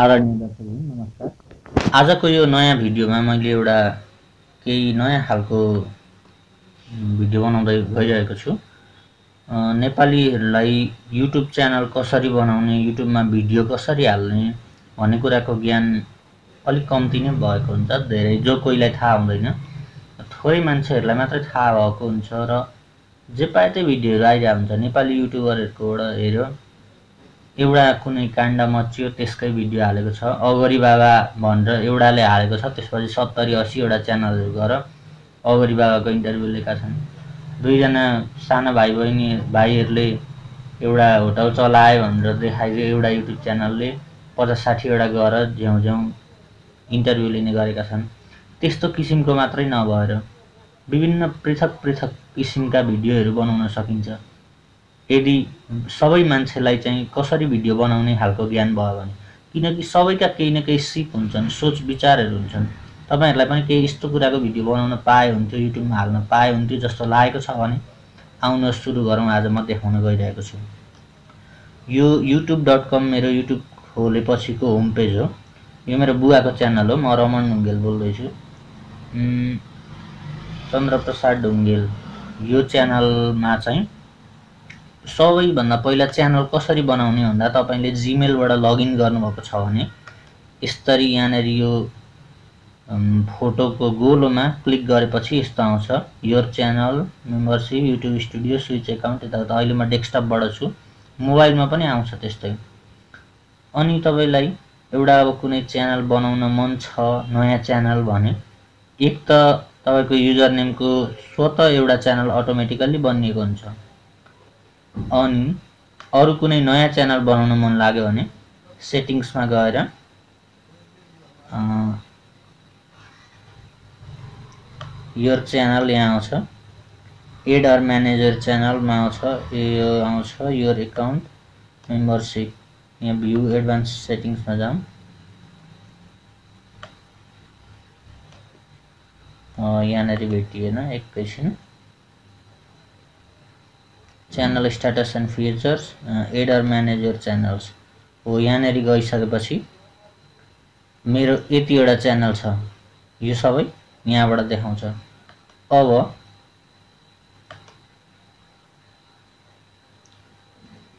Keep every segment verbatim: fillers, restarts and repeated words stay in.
आदरणीय दर्शक नमस्कार। आजको यो नयाँ भिडियोमा मैले एउटा केही नयाँ खालको भिडियो बनाउँदै गइरहेको छु। नेपालीहरुलाई युट्युब च्यानल कसरी बनाउने, युट्युबमा भिडियो कसरी हाल्ने भन्ने कुराको ज्ञान अलिक कम्ती नै भएको हुन्छ। धेरै जो कोहीलाई थाहा हुँदैन, थोरै मान्छेहरुलाई मात्र थाहा भएको हुन्छ र जे पाए त्यो भिडियोहरु आइरा हुन्छ। नेपाली युट्युबरहरुकोबाट हेर्यो एउटा कुनै काण्ड मच्यो त्यसकै भिडियो हालेको छ, अगरी बाबा भनेर एउटाले हालेको छ, त्यसपछि सत्तरी अस्सी वटा च्यानलहरु गएर अगरी बाबाको इन्टरभ्यु लिएका छन्। दुई जना साना भाइ बहिनी भाइहरुले एउटा होटल चलाए भनेर देखाइदियो, एउटा युट्युब च्यानलले पचास साठी वटा गएर झ्याउ झ्याउ इन्टरभ्यु लिने गरेका छन्। त्यस्तो किसिमको मात्रै नभएर विभिन्न पृथक पृथक किसिमका भिडियोहरु बनाउन सकिन्छ। यदि सबै मान्छेलाई चाहिँ कसरी भिडियो बनाउने खालको ज्ञान भयो भने, किनकि सबैका केही न केही सिप हुन्छन्, सोच विचारहरू हुन्छन्। तपाईहरुलाई पनि केही यस्तो कुराको भिडियो बनाउन पाए हुन्थ्यो, युट्युबमा हाल्न पाए हुन्थ्यो जस्तो लागेको छ भने आउन सुरु गरौँ। आज म देखाउन गइरहेको छु यो युट्युब डट कम मेरो युट्युब खोलेपछिको होम पेज हो। यो मेरो बुवाको च्यानल हो। म रमन ढुङ्गेल बोल्दै छु, चन्द्रप्रसाद ढुङ्गेल। यो च्यानलमा चाहिँ सबैभन्दा पहिला च्यानल कसरी बनाउने भन्दा तपाईले जीमेलबाट लगइन गर्नुभएको छ भने यसरी यहाँनेर यो फोटोको गोलोमा क्लिक गरेपछि यस्तो आउँछ, your channel, membership, YouTube studio, switch account. यता अहिले म डेस्कटपबाट छु, मोबाइलमा पनि आउँछ त्यस्तै। अनि तपाईलाई एउटा अब कुनै च्यानल बनाउन मन छ, नयाँ च्यानल भने एक त तपाईको युजर नेमको स्वतः एउटा च्यानल अटोमेटिकली बनिएको हुन्छ। अनि अरु कुनै नयाँ च्यानल बनाउन मन लाग्यो भने सेटिङ्समा गएर योर च्यानल यहाँ आउँछ, एड अर म्यानेजर च्यानलमा आउँछ, यो आउँछ योर एकाउन्ट, मेम्बरशिप। यहाँ भ्यू एडभान्स सेटिङ्समा जाउँ, यहाँनेरि भेटिएन। एकैछिन, channel status and features, ad or manager channels हो। यहाँनेरि गइसकेपछि मेरो यतिवटा च्यानल छ, यो सबै यहाँबाट देखाउँछ। अब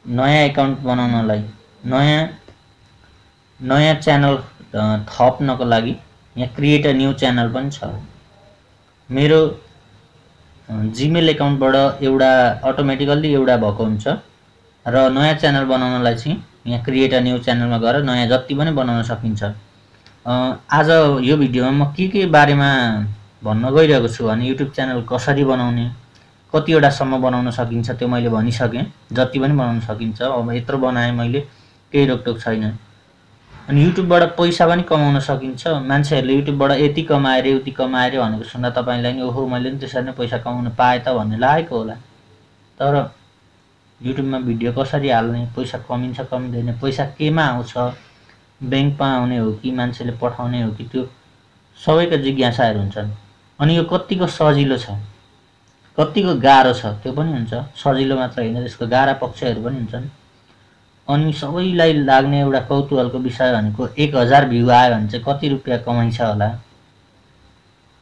नयाँ एकाउन्ट बनाउनलाई, नयाँ नयाँ च्यानल थप्नको लागि यहाँ क्रिएट अ न्यू च्यानल पनि छ। मेरो जीमेल एकाउन्टबाट एउटा अटोमेटिकल्ली एउटा भएको हुन्छ र नयाँ च्यानल बनाउनलाई चाहिँ यहाँ क्रिएट अ न्यू च्यानलमा गएर नयाँ जति पनि बनाउन सकिन्छ। आज यो भिडियोमा म के के बारेमा भन्न गइरहेको छु भने युट्युब च्यानल कसरी बनाउने, कतिवटासम्म बनाउन सकिन्छ त्यो मैले भनिसकेँ, जति पनि बनाउन सकिन्छ। अब यत्रो बनाएँ मैले, केही रोकटोक छैन। अनि युट्युबबाट पैसा पनि कमाउन सकिन्छ। मान्छेहरुले युट्युबबाट यति कमाएर उति कमाएर भनेको सुन्दा तपाईलाई नि ओहो मैले नि त्यसरी नै पैसा कमाउन पाए त भन्ने लागेको होला। तर युट्युबमा भिडियो कसरी हाल्ने, पैसा कमिन्छ कमिँदैन, पैसा केमा आउँछ, बैंकमा आउने हो कि मान्छेले पठाउने हो कि, त्यो सबैका जिज्ञासाहरू हुन्छन्। अनि यो कतिको सजिलो छ, कतिको गाह्रो छ त्यो पनि हुन्छ। सजिलो मात्र हैन, त्यसको गाह्रो पक्षहरू पनि हुन्छन्। अनि सबैलाई लाग्ने एउटा कौतूहलको विषय भनेको एक हजार भ्यू आयो भने चाहिँ कति रुपैयाँ कमाइन्छ होला।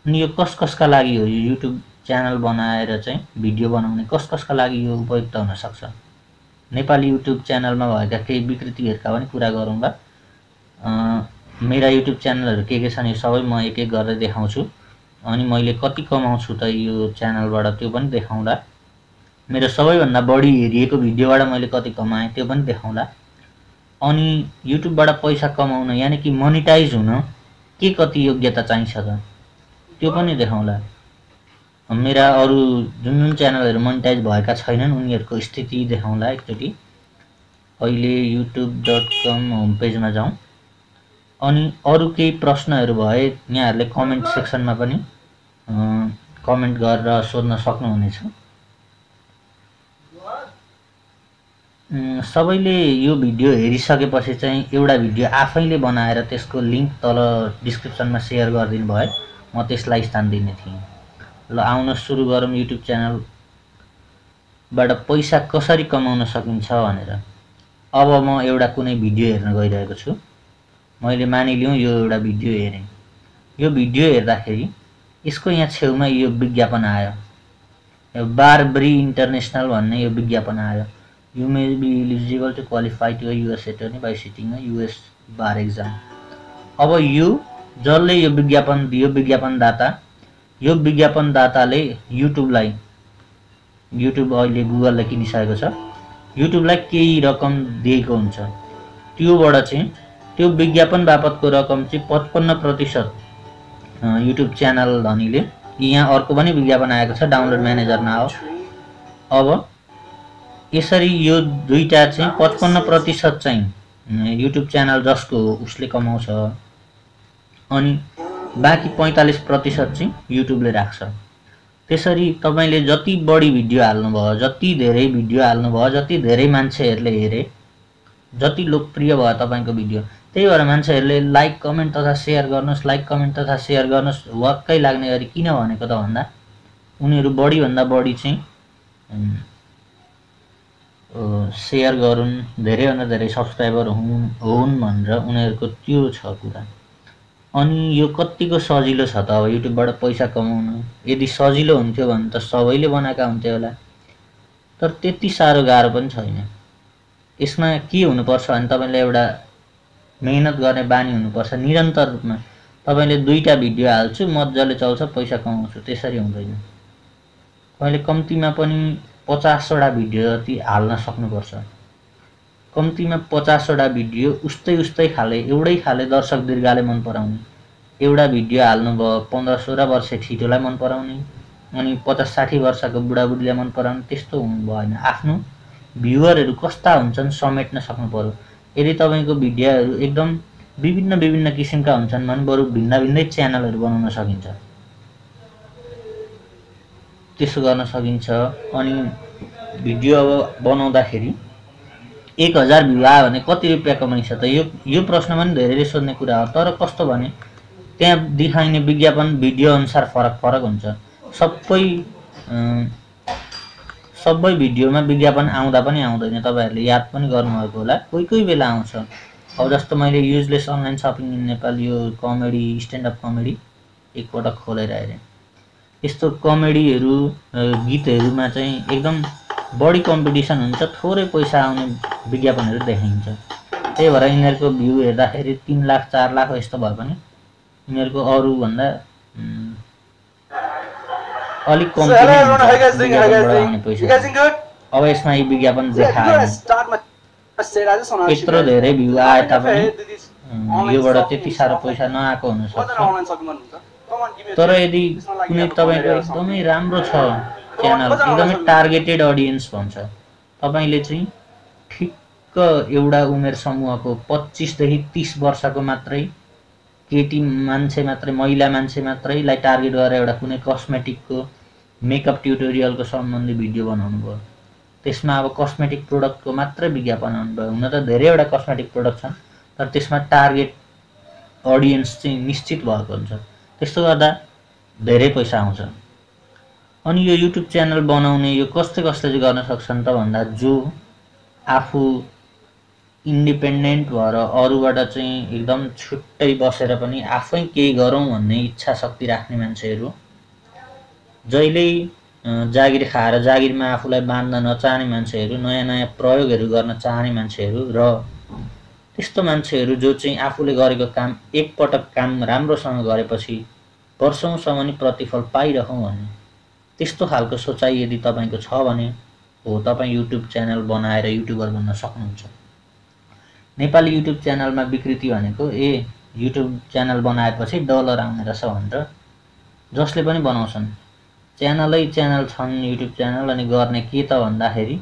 अनि यो कस कसका लागि हो, यो युट्युब च्यानल बनाएर चाहिँ भिडियो बनाउने कस कसका लागि यो उपयुक्त हुन सक्छ। नेपाली युट्युब च्यानलमा भएका केही विकृतिहरुका पनि कुरा गरौँला। मेरा युट्युब च्यानलहरु के के छन् यो सबै म एक एक गरेर देखाउँछु। अनि मैले कति कमाउँछु त यो च्यानलबाट त्यो पनि देखाउँला। मेरो सबैभन्दा बढी हेरिएको भिडियोबाट मैले कति कमाए त्यो पनि देखाउँला। अनि युट्युबबाट पैसा कमाउन यानि कि मोनेटाइज हुन के कति योग्यता चाहिन्छ त त्यो पनि देखाउँला। मेरा अरू जुन जुन च्यानलहरु मोनेटाइज भएका छैनन् उनीहरुको स्थिति देखाउँला एकचोटी। अहिले युट्युब डट कम होम पेजमा जाउँ। अनि अरू केही प्रश्नहरु भए यहाँहरुले कमेन्ट सेक्सनमा पनि कमेन्ट गरेर सोध्न सक्नुहुनेछ। सबैले यो भिडियो हेरिसकेपछि चाहिँ एउटा भिडियो आफैले बनाएर त्यसको लिंक तल डिस्क्रिप्सनमा शेयर गरिदिनु भए म त्यसलाई स्थान दिने थिएँ। ल आउन सुरु गरौँ, युट्युब च्यानलबाट पैसा कसरी कमाउन सकिन्छ भनेर। अब म एउटा कुनै भिडियो हेर्न गइरहेको छु। मैले मानिलिउँ यो एउटा भिडियो हेरेँ। यो भिडियो हेर्दाखेरि यसको यहाँ छेउमा यो विज्ञापन आयो, यो बारबरी इन्टरनेशनल भन्ने यो विज्ञापन आयो। You may be eligible to qualify to US attorney by sitting a US bar exam. अब यो जसले यो विज्ञापन दियो, विज्ञापनदाता, यो विज्ञापनदाताले युट्युबलाई, युट्युब अहिले गुगलले किनिसकेको छ, युट्युबलाई केही रकम दिएको हुन्छ। त्योबाट चाहिँ त्यो विज्ञापन बापतको रकम चाहिँ पचपन्न प्रतिशत युट्युब च्यानल धनीले, यहाँ अर्को पनि विज्ञापन आएको छ डाउनलोड म्यानेजरमा हो। अब यसरी यो दुईटा चाहिँ पचपन्न प्रतिशत चाहिँ युट्युब च्यानल जसको उसले कमाउँछ, अनि बाकी पैंतालीस प्रतिशत चाहिँ युट्युबले राख्छ। त्यसरी तपाईले जति बढी भिडियो हाल्नुभयो, जति धेरै भिडियो हाल्नुभयो, जति धेरै मान्छेहरुले हेरे, जति लोकप्रिय भयो तपाईको भिडियो, त्यही भएर मान्छेहरुले लाइक कमेन्ट तथा शेयर गर्नुस्, लाइक कमेन्ट तथा शेयर गर्नुस् वाक्कै लाग्ने गरी। किन भनेको त भन्दा उनीहरु बढी भन्दा बढी चाहिँ शेयर गरुन्, धेरै भन्दा धेरै सब्स्क्राइबर हुन् हुन् भनेर उनीहरुको त्यो छ कुरा। अनि यो कतिको सजिलो छ त अब युट्युबबाट पैसा कमाउनु। यदि सजिलो हुन्थ्यो भने त सबैले बनाएका हुन्थे होला, तर त्यति साह्रो गाह्रो पनि छैन। यसमा के हुनुपर्छ भने तपाईले एउटा मेहनत गर्ने बानी हुनुपर्छ। निरन्तरमा तपाईले दुईटा भिडियो हाल्छु, मज्जाले चल्छ, पैसा कमाउँछु, त्यसरी हुँदैन। तपाईले कम्तीमा पनि पचास वटा भिडियो जति हाल्न सक्नुपर्छ। कम्तीमा पचास वटा भिडियो उस्तै उस्तै खाले, एउटै खाले दर्शक दीर्घाले मन पराउने एउटा भिडियो हाल्नु भयो, पंद्रह सोलह वर्ष ठिटोलाई मन पराउने, अनि पचास साठी वर्षको बुढाबुढीलाई मन पराउने, त्यस्तो हुनु भएन। आफ्नो भ्युअरहरु कस्ता हुन्छन् समेट्न सक्नु पर्यो। यदि तपाईको भिडियोहरु एकदम विभिन्न विभिन्न किसिमका हुन्छन् भने बरु भिन्न भिन्नै च्यानलहरु बनाउन सकिन्छ, त्यसो गर्न सकिन्छ। अनि भिडियो अब बनाउँदाखेरि एक हजार भ्यू आयो भने कति रुपैयाँ कमाइन्छ त, यो यो प्रश्न पनि धेरैले सोध्ने कुरा हो। तर कस्तो भने त्यहाँ देखाइने विज्ञापन भिडियो अनुसार फरक फरक हुन्छ। सबै सबै भिडियोमा विज्ञापन आउँदा पनि आउँदैन, तपाईहरुले याद पनि गर्नुभएको होला। कोही कोही बेला आउँछ। अब जस्तो मैले useless online shopping in Nepal यो कमेडी, स्ट्यान्ड अप कमेडी एकपटक खोलेर हेरेँ। यस्तो कमेडीहरु गीतहरुमा चाहिँ एकदम बडी कम्पिटिसन हुन्छ, थोरै पैसा आउने विज्ञापनहरु देखाइन्छ। त्यही भएर यिनीहरुको भ्यू हेर्दाखेरि तीन लाख चार लाख यस्तो भए पनि यिनीहरुको अरु भन्दा अलिक कम पैसा। अब यसमा यो विज्ञापन देखायो, यत्रो धेरै भ्यू आए तापनि योबाट त्यति साह्रो पैसा नआएको हुन सक्छ। तर यदि कुनै तपाईको एकदमै राम्रो छ च्यानल, एकदमै टार्गेटेड अडियन्स भन्छ, तपाईले चाहिँ ठिक्क एउटा उमेर समूहको पच्चीस देखि तीस वर्षको मात्रै केटी मान्छे मात्रै, महिला मान्छे मात्रैलाई टार्गेट गरेर एउटा कुनै कस्मेटिकको, मेकअप ट्युटोरियलको सम्बन्धी भिडियो बनाउनु भयो। त्यसमा अब कस्मेटिक प्रोडक्टको मात्रै विज्ञापन आउनु भयो। हुन त धेरैवटा कस्मेटिक प्रोडक्ट छन्, तर त्यसमा टार्गेट अडियन्स चाहिँ निश्चित भएको हुन्छ। त्यस्तो गर्दा धेरै पैसा आउँछ। अनि यो युट्युब च्यानल बनाउने यो कस्ते कस्ते गर्न सक्छन् त भन्दा जो आफू इन्डिपेन्डेन्ट भएर अरूबाट चाहिँ एकदम छुट्टै बसेर पनि आफै केही गरौँ भन्ने इच्छा शक्ति राख्ने मान्छेहरु, जहिले जागिर खाएर जागिरमा आफूलाई बाँध्न नचाहने मान्छेहरु, नयाँ नयाँ प्रयोगहरु गर्न चाहने मान्छेहरु र त्यस्तो मान्छेहरु जो चाहिँ आफूले गरेको काम एकपटक काम राम्रोसँग गरेपछि वर्षौंसम्म नि प्रतिफल पाइरहौँ भन्ने त्यस्तो खालको सोचाइ यदि तपाईको छ भने हो, तपाई युट्युब च्यानल बनाएर युट्युबर बन्न सक्नुहुन्छ। नेपाली युट्युब च्यानलमा बिक्री भनेको ए युट्युब च्यानल बनाएपछि डलर आउने रहेछ भनेर जसले पनि बनाउँछन्। च्यानलै च्यानल छन् युट्युब च्यानल, अनि गर्ने के त भन्दाखेरि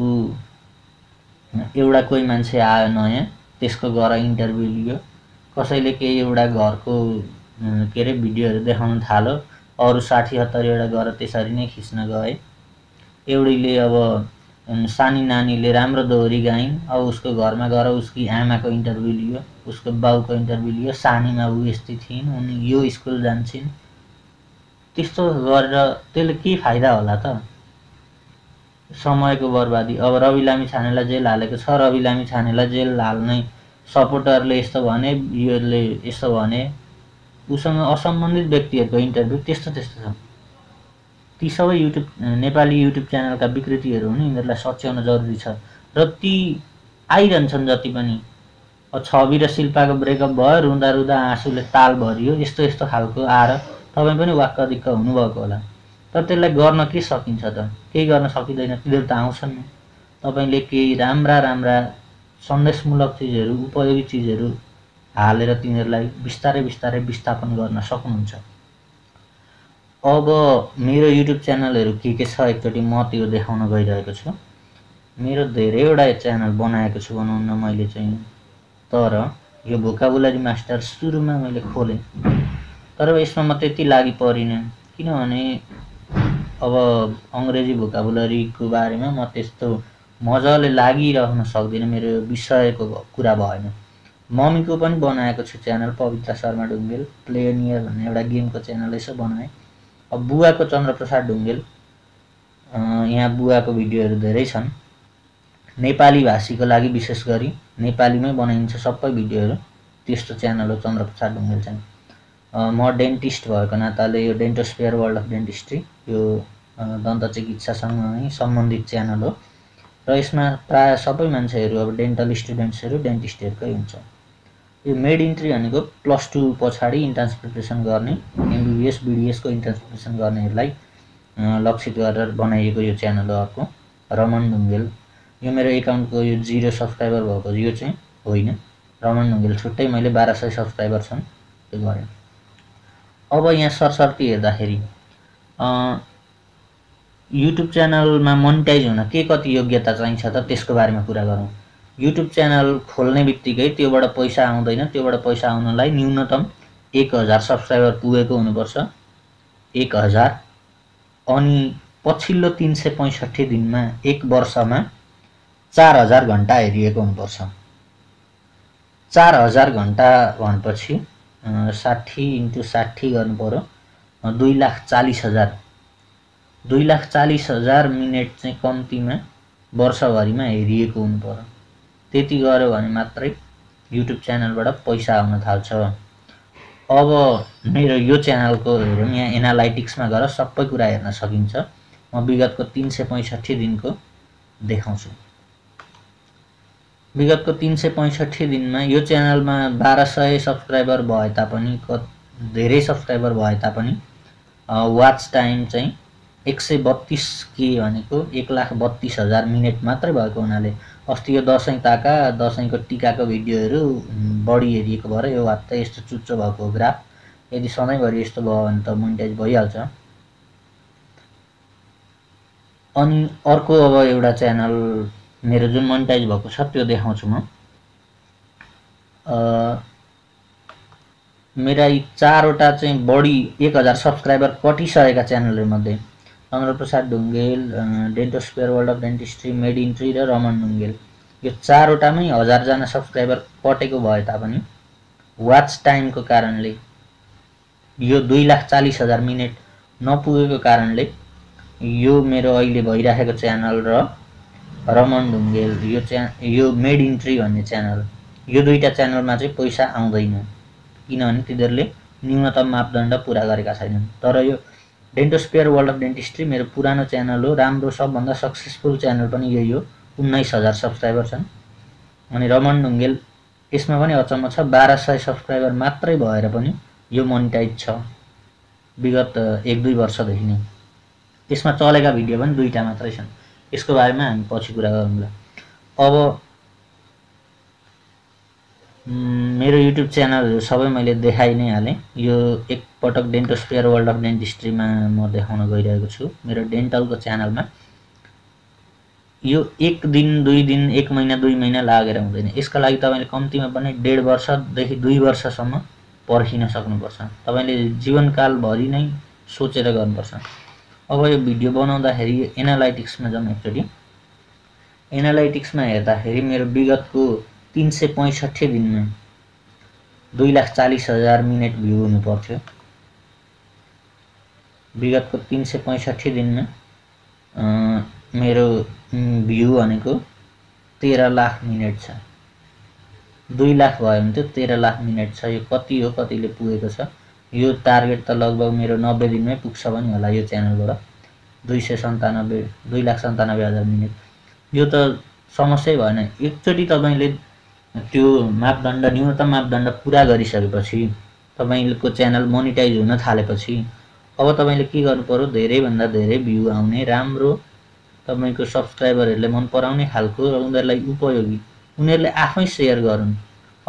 उ एउटा कोही मान्छे आयो नयाँ, त्यसको गएर इन्टरभ्यु लियो, कसैले के एउटा घरको केरे भिडियोहरु देखाउन थाल्यो, अरु साठी सत्तरी वटा गरेर त्यसरी नै खिच्न गए। एउटीले अब सानी नानीले राम्रो दोहोरी गाइन्, अब उसको घरमा गएर उसकी आमाको इन्टरभ्यु लियो, उसको बाउको इन्टरभ्यु लियो, सानीमा ऊ यस्तै थिइन्, उनी यो स्कुल जान्छिन्। त्यस्तो गरेर त्यसले के फाइदा होला त, समयको बर्बादी। अब रवि लामिछानेलाई जेल हालेको छ, रवि लामिछानेलाई जेल हाल्ने सपोर्टरले यस्तो भने योले यस्तो भने उसँग असम्बन्धित व्यक्तिहरुको इन्टरभ्यु त्यस्तो त्यस्तो छ। ती सबै युट्युब नेपाली युट्युब च्यानलका विकृतिहरु हुन्, यिनीहरुलाई सच्याउन जरुरी छ र ती आइरहन्छन्। जति पनि छवि र शिल्पाको ब्रेकअप भयो, रुँदा रुँदा आँसुले ताल भरियो, यस्तो यस्तो खालको आएर तपाई पनि वाक्कदिक्क हुनुभएको होला। तर त्यसलाई गर्न के सकिन्छ त? केही गर्न सकिदैन। तिनीहरु त आउँछन्। तपाईले केही राम्रा राम्रा सन्देशमूलक चीजहरु, उपयोगी चीजहरु हालेर तिनीहरुलाई बिस्तारै बिस्तारै विस्थापन गर्न सक्नुहुन्छ। अब मेरो युट्युब च्यानलहरु के के छ एकचोटी म त्यो देखाउन गइरहेको छु। मेरो धेरैवटा च्यानल बनाएको छु भन्नु मैले चाहिँ, तर यो भोकाबुलरी मास्टर सुरुमा मैले खोले, तर यसमा म त्यति लागि परिन किनभने अब अंग्रेजी भोकाबुलरी को बारेमा म त्यस्तो मजाले लागिरहन सक्दिन, मेरो विषयको कुरा भएन। मम्मीको पनि बनाएको छु च्यानल, पवित्रा शर्मा ढुङ्गेल प्लेनियर भन्ने एउटा गेमको च्यानल यसो बनाए। अब बुवाको चन्द्रप्रसाद ढुङ्गेल, यहाँ बुवाको भिडियोहरू धेरै छन्, नेपाली भाषीको लागि विशेष गरी नेपालीमै बनाइन्छ सबै भिडियोहरू, त्यस्तो च्यानल हो चन्द्रप्रसाद ढुङ्गेल चाहिँ। म डेन्टिस्ट भएको नाताले यो डेन्टोस्फेयर वर्ल्ड अफ डेन्टिस्ट्री यो दन्त चिकित्सासँग सम्बन्धित च्यानल हो र यसमा प्राय सबै मान्छेहरू अब डेन्टल स्टुडेन्ट्सहरु डेन्टिस्टहरुकै हुन्छ। यो मेड इन्ट्री भनेको प्लस टू पछाडी इन्ट्रान्स प्रिपरेसन गर्ने एमबीबीएस बीडीएस को इन्ट्रान्स प्रिपरेसन गर्नेहरुलाई लक्षित गरेर बनाइएको यो च्यानल हो। अर्को रमन ढुङ्गेल, यो मेरो एकाउन्टको यो जीरो सब्स्क्राइबर भएको यो चाहिँ होइन, रमन ढुङ्गेल छुट्टै मैले बाह्र सय सब्स्क्राइबर छन् त्यो गरे। अब यहाँ सरसर्ती हेर्दाखेरि युट्युब च्यानलमा मोनेटाइज हुन के कति योग्यता चाहिन्छ त त्यसको बारेमा कुरा गरौँ। युट्युब च्यानल खोल्ने बित्तिकै त्योबाट पैसा आउँदैन, त्योबाट पैसा आउनलाई न्यूनतम एक हजार सब्सक्राइबर पुगेको हुनुपर्छ, एक हजार अनि पछिल्लो तीन सय पैंसठी दिनमा एक वर्षमा चार हजार घंटा हेरिएको हुनुपर्छ। चार हजार घंटा भनेपछि साठी इंटू साठी गर्नुपर्यो दुई लाख चालीस हजार दुई लाख चालीस हजार मिनट चाहिँ कम्तीमा वर्षभरिमा हेरिएको हुनुपर्छ। त्यति गर्यो भने मात्रै युट्युब च्यानलबाट पैसा आउन थाल्छ। अब मेरो यो च्यानलको हेरौँ, यहाँ एनालाइटिक्समा गएर सबै कुरा हेर्न सकिन्छ। म विगतको तीन सय पैंसठी दिनको देखाउँछु। विगतको तीन सय पैंसठी दिनमा यो च्यानलमा बाह्र सय सब्सक्राइबर भए तापनि धेरै सब्सक्राइबर भए तापनि वाच टाइम चाहिँ एक सौ बत्तीस के भनेको एक लाख बत्तीस हजार मिनट मात्रै भएको हुनाले अस्ति यो दसैँ ताका दसैँको टीकाको भिडियोहरू बढी हेरिएको भएर यो हप्ता यस्तो चुच्चो भएको ग्राफ, यदि सधैँभरि यस्तो भयो भने त मोनेटाइज भइहाल्छ। अनि अर्को अब एउटा च्यानल मेरो जुन मोनेटाइज भएको छ त्यो देखाउँछु म। मेरा यी चारवटा चाहिँ बढी एक हजार सब्सक्राइबर कटिसकेका च्यानलहरूमध्ये Chandraprasad Dhungel, Dentosphere world of dentistry, med entry र रमन ढुङ्गेल, यो चारवटामै हजारजना सब्सक्राइबर कटेको भए तापनि वाच टाइमको कारणले यो दुई लाख चालीस हजार मिनट नपुगेको कारणले यो मेरो अहिले भइराखेको च्यानल र रमन ढुङ्गेल यो च्या यो मेड इन्ट्री भन्ने च्यानल, यो दुईटा च्यानलमा चाहिँ पैसा आउँदैन किनभने तिनीहरूले न्यूनतम मापदण्ड पुरा गरेका छैनन्। तर यो डेन्टोस्फेयर वर्ल्ड अफ डेन्टिस्ट्री मेरो पुरानो च्यानल हो, राम्रो सबभन्दा सक्सेसफुल च्यानल पनि यही हो, उन्नाइस हजार सब्सक्राइबर छन्। अनि रमन ढुङ्गेल यसमा पनि अचम्म छ, बाह्र सय सब्सक्राइबर मात्रै भएर पनि यो मोनेटाइज छ विगत एक दुई वर्षदेखि नै। यसमा चलेका भिडियो पनि दुईटा मात्रै छन्, यसको बारेमा हामी पछि कुरा गरौँला। अब मेरो युट्युब च्यानलहरु सबै मैले देखाइ नै हालेँ। यो एक पटक डेन्टोस्फेयर वर्ल्ड अफ डेन्टिस्ट्रीमा म देखाउन गइरहेको छु मेरो डेन्टलको च्यानलमा। यो एक दिन दुई दिन एक महिना दुई महिना लागेर हुँदैन, यसका लागि तपाईले कम्तीमा पनि डेढ वर्षदेखि दुई वर्षसम्म पर्खिन सक्नुपर्छ, तपाईले जीवनकालभरि नै सोचेर गर्नुपर्छ। अब यो भिडियो बनाउँदाखेरि एनालाइटिक्समा जाउँ एकचोटि। एनालाइटिक्समा हेर्दाखेरि मेरो विगतको तीन सौ पैंसठी दिन में दुई लाख चालीस हजार मिनट भ्यू हुनु पर्थ्यो। विगत को तीन सौ पैंसठी दिन में आ, मेरो भ्यू भनेको तेरह लाख मिनट छ। दुई लाख भयो भने त्यो तेह्र लाख मिनेट छ। यो कति हो, कतिले पुगेको छ? यो टार्गेट त लगभग मेरो नब्बे दिनमै पुग्छ पनि होला यो च्यानलबाट। दुई सय सन्तानब्बे दुई लाख सन्तानब्बे हजार मिनेट, यो त समस्या भएन। एकचोटि तपाईले त्यो मापदण्ड न्यूनतम मापदण्ड पुरा गरिसकेपछि तपाईको च्यानल मोनेटाइज हुन थालेपछि अब तपाईले के गर्नु पर्यो? धेरै भन्दा धेरै भ्यू आउने, राम्रो तपाईको सब्स्क्राइबरहरुले मन पराउने हालको र उनीहरुलाई उपयोगी, उनीहरुले आफै शेयर गर्नु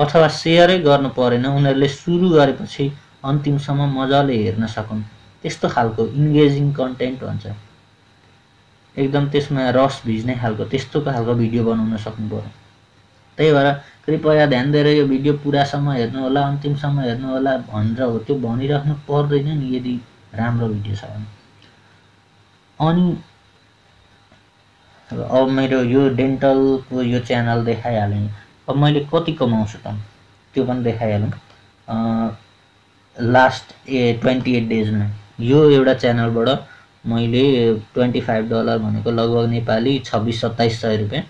अथवा शेयरै गर्नु परेन, उनीहरुले सुरु गरेपछि अन्तिमसम्म मजाले हेर्न सकुन्, त्यस्तो खालको इंगेजिङ कन्टेन्ट हुन्छ। एकदम त्यसमा रस भिज्ने खालको त्यस्तो खालको भिडियो बनाउन सक्नु पर्यो। त्यही भएर कृपया ध्यान दिएर यो भिडियो पुरासम्म हेर्नु होला, अन्तिमसम्म हेर्नु होला भनेर हो त्यो भनिराख्नु पर्दैन नि, यदि राम्रो भिडियो छ भने। अनि अब मेरो यो डेन्टलको यो च्यानल देखाइहालेँ, अब मैले कति कमाउँछु त त्यो पनि देखाइहालौँ। लास्ट ए ट्वेन्टी एट डेजमा यो एउटा च्यानलबाट मैले ट्वेन्टी फाइभ डलर भनेको लगभग नेपाली छब्बिस सत्ताइस सय रुपियाँ,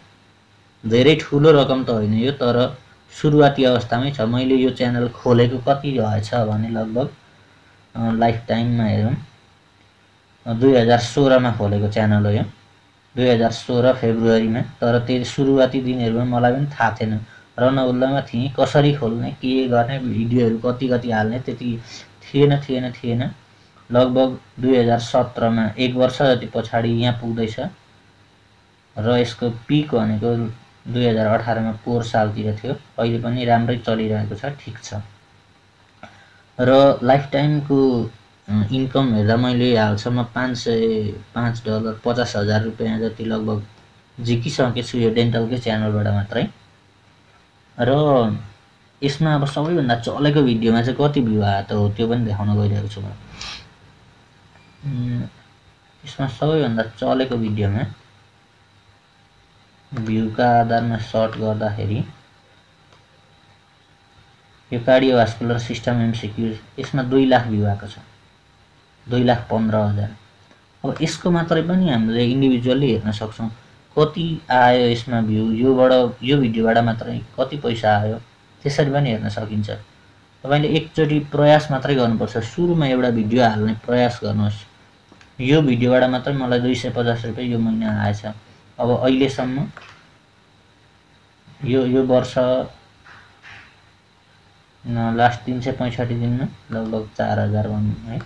धेरै ठुलो रकम त होइन यो, तर सुरुवाती अवस्थामै छ। मैले यो च्यानल खोलेको कति भएछ भने लगभग लाइफ टाइममा हेरौँ दुई हजार सोह्रमा खोलेको च्यानल हो यो, दुई हजार सोह्र फेब्रुअरी में। तर त्यो सुरुवाती दिनहरुमा मलाई पनि थाहा थिएन, रनहुल्लामा थिएँ, कसरी खोल्ने के गर्ने भिडियोहरु कति कति हाल्ने त्यति थिएन थिएन थिएन लगभग दुई हजार सत्रह में एक वर्ष जति पछाडी यहाँ पुग्दैछ र यसको पीक भनेको दुई हजार अठारह में पोहोर सालतिर थियो। अहिले पनि राम्रै चलिरहेको छ, ठीक छ। र लाइफ टाइमको इन्कम हेर्दा मैले हालसम्म पाँच सय पाँच डलर पचास हजार रुपैयाँ जति लगभग झिकिसकेको छु यो डेन्टलकै च्यानलबाट मात्रै। र यसमा अब सबैभन्दा चलेको भिडियोमा चाहिँ कति भ्यू आयो त हो त्यो पनि देखाउन गइरहेको छु म। यसमा सबैभन्दा चलेको भिडियोमा भ्यूका आधारमा सर्ट गर्दाखेरि यो कार्डियोभास्कुलर सिस्टम एमसिक्यू, यसमा दुई लाख भ्यू आएको छ, दुई लाख पंद्रह हजार। अब इसको मात्रै पनि हामीले इंडिभिजुअली हेर्न सक्छौं कति आयो यसमा भ्यू, योबाट यो भिडियोबाट मात्रै कति पैसा आयो त्यसरी पनि हेर्न सकिन्छ। तपाईले एकचोटी प्रयास मात्रै गर्नुपर्छ, सुरुमा एउटा भिडियो हाल्ने प्रयास गर्नुहोस्। यो भिडियोबाट मात्रै मलाई दुई सय पचास रुपैयाँ यो महिना आएछ। अब अहिलेसम्म यो यो वर्ष लास्ट तीन सौ पैंसठी दिन में लगभग चार हजार भनौं है,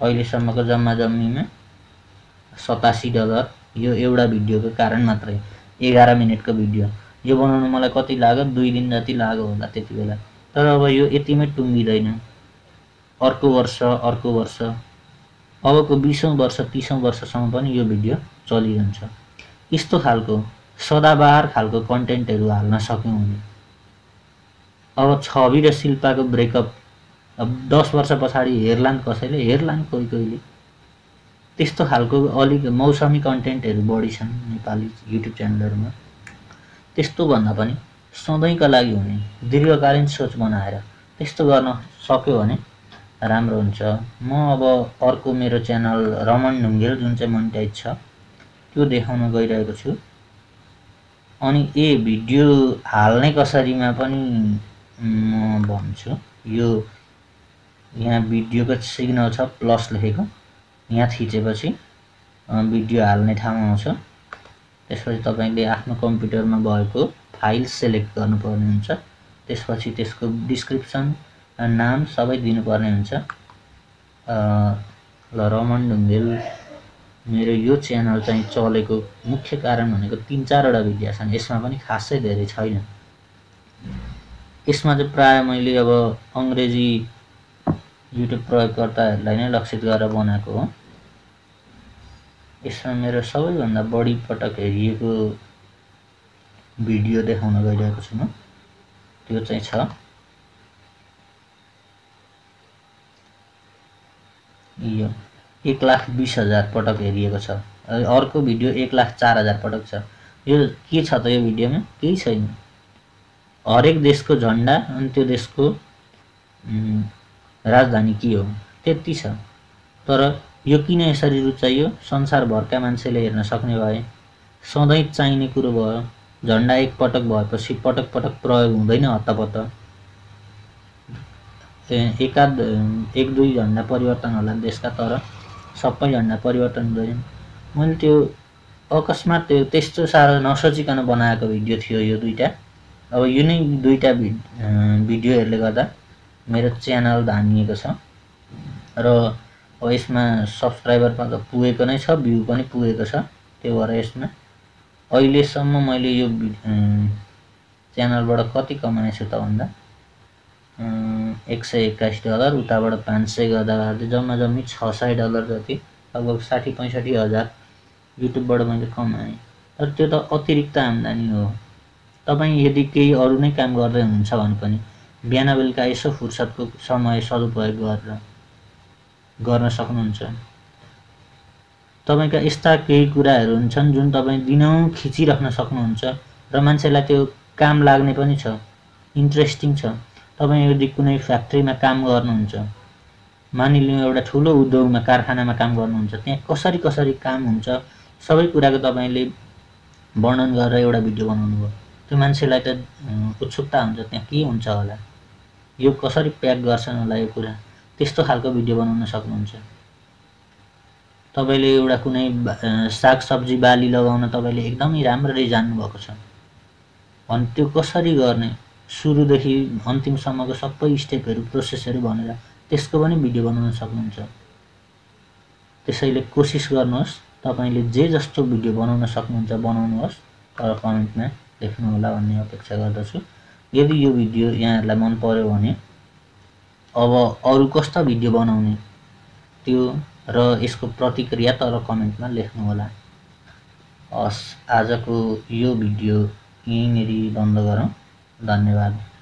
अहिलेसम्मको जम्मा जम्मीमा सतासी डलर यो एउटा भिडियोको कारण मात्रै, एघार मिनेटको भिडियो। यो बनाउन मलाई कति लाग्यो? दुई दिन जति लाग्यो होला त्यति बेला। तर अब यो यतिमै टुङ्गिदैन, अर्को वर्ष अर्को वर्ष अबको बीसौं वर्ष तीसौं वर्षसम्म पनि यो भिडियो चलिरहन्छ। यस्तो खालको सदाबार खालको कन्टेन्टहरू हाल्न सक्यौं भने। अब छवि र शिल्पाको ब्रेकअप अब दस वर्ष पछाडी हेर्लान्, कसैले हेर्लान्, कोही कोहीले। त्यस्तो खालको अलिक मौसमी कन्टेन्टहरू बढी छन् नेपाली युट्युब च्यानलहरुमा। त्यस्तो भन्दा पनि सधैँका लागि हुने दीर्घकालीन सोच बनाएर त्यस्तो गर्न सक्यो भने राम्रो हुन्छ। म अब अर्को मेरो च्यानल रमन ढुङ्गेल जुन चाहिँ मोनेटाइज छ त्यो देखाउन गइरहेको छु। अनि ए भिडियो हाल्ने कसरीमा पनि म भन्छु, यो यहाँ भिडियोको सिग्नल छ प्लस लेखेको, यहाँ थिचेपछि भिडियो हाल्ने ठाउँमा आउँछ। त्यसपछि तपाईले आफ्नो कम्प्युटरमा भएको फाइल सिलेक्ट गर्नुपर्ने हुन्छ, त्यसपछि त्यसको डिस्क्रिप्सन नाम सबै दिनुपर्ने हुन्छ। ल रमन ढुङ्गेल मेरो यो च्यानल चाहिँ चलेको मुख्य कारण भनेको तीन चारवटा भिडियो छन्, यसमा पनि खासै धेरै छैन। यसमा चाहिँ प्राय मैले अब अंग्रेजी युट्युब प्रयोगकर्ताहरुलाई नै लक्षित गरेर बनाएको हो। यसमा मेरो सबैभन्दा बढी पटक हेरिएको भिडियो देखाउन गइरहेको छु म, त्यो चाहिँ छ यो एक लाख बीस हजार पटक हेरिएको छ। अर्को भिडियो एक लाख चार हजार पटक छ। यो के छ त यो भिडियोमा? केही छैन। हरेक देशको झण्डा अनि त्यो देशको राजधानी के हो त्यति छ। तर यो किन यसरी रुचाइयो? संसारभरका मान्छेले हेर्न सक्ने भए, सधैँ चाहिने कुरो भयो। झंडा एक पटक भएपछि पटक पटक प्रयोग हुँदैन हत्तपत्त एकाद एक दुई झंडा परिवर्तन होला देशका तर सबै झंडा परिवर्तन हुँदैन। मैले त्यो अकस्मात त्यो त्यस्तो सारा नसोचिकन बनाएको भिडियो थियो यो दुईटा। अब यो नै दुईटा भिडियोहरुले गर्दा मेरो च्यानल धानिएको छ र अब यसमा सब्स्क्राइबर पनि पुगेको नै छ, भ्यू पनि पुगेको छ। त्यो भएर यसमा अहिलेसम्म मैले यो च्यानलबाट कति कमाएछु त भन्दा एक सय एक्काइस डलर, उताबाट पाँच सय गर्दा गर्दै जम्मा जम्मी छ सय डलर जति लगभग साठी पैंसठी हजार युट्युबबाट मैले कमाएँ। तर त्यो त अतिरिक्त आम्दानी हो। तपाईँ यदि केही अरू नै काम गर्दै हुनुहुन्छ भने पनि बिहान बेलुका यसो फुर्सदको समय सदुपयोग गरेर गर्न सक्नुहुन्छ। तपाईंका यस्ता केही कुराहरू हुन्छन् जुन तपाईँ दिनौं खिचिराख्न सक्नुहुन्छ र मान्छेलाई त्यो काम लाग्ने पनि छ, इन्ट्रेस्टिङ छ। तपाईं यदि कुनै फ्याक्ट्रीमा काम गर्नुहुन्छ, मानिलिउँ एउटा ठूलो उद्योगमा कारखानामा काम गर्नुहुन्छ, त्यहाँ कसरी कसरी काम हुन्छ सबै कुराको तपाईंले वर्णन गरेर एउटा भिडियो बनाउनु भयो, त्यो मान्छेलाई त उत्सुकता हुन्छ त्यहाँ के हुन्छ होला, यो कसरी प्याक गर्छन् होला यो कुरा। त्यस्तो खालको भिडियो बनाउन सक्नुहुन्छ। तपाईंले एउटा कुनै सागसब्जी बाली लगाउन तपाईंले एकदमै राम्ररी जान्नु भएको छ अनि त्यो कसरी गर्ने सुरुदेखि अन्तिमसम्मको सबै स्टेपहरु प्रोसेसहरु भनेर त्यसको पनि भिडियो बनाउन सक्नुहुन्छ। त्यसैले कोशिश गर्नुहोस्, तपाईले जे जस्तो भिडियो बनाउन सक्नुहुन्छ बनाउनुहोस्, तर कमेन्टमा लेख्नु होला भन्ने अपेक्षा गर्दछु। यदि यो भिडियो यहाँहरुलाई मन पर्यो भने अब अरु कस्ता भिडियो बनाउने त्यो र यसको प्रतिक्रिया तर कमेन्टमा लेख्नु होला। आजको यो भिडियो यहीँनेरि बन्द गरौँ। धन्यवाद।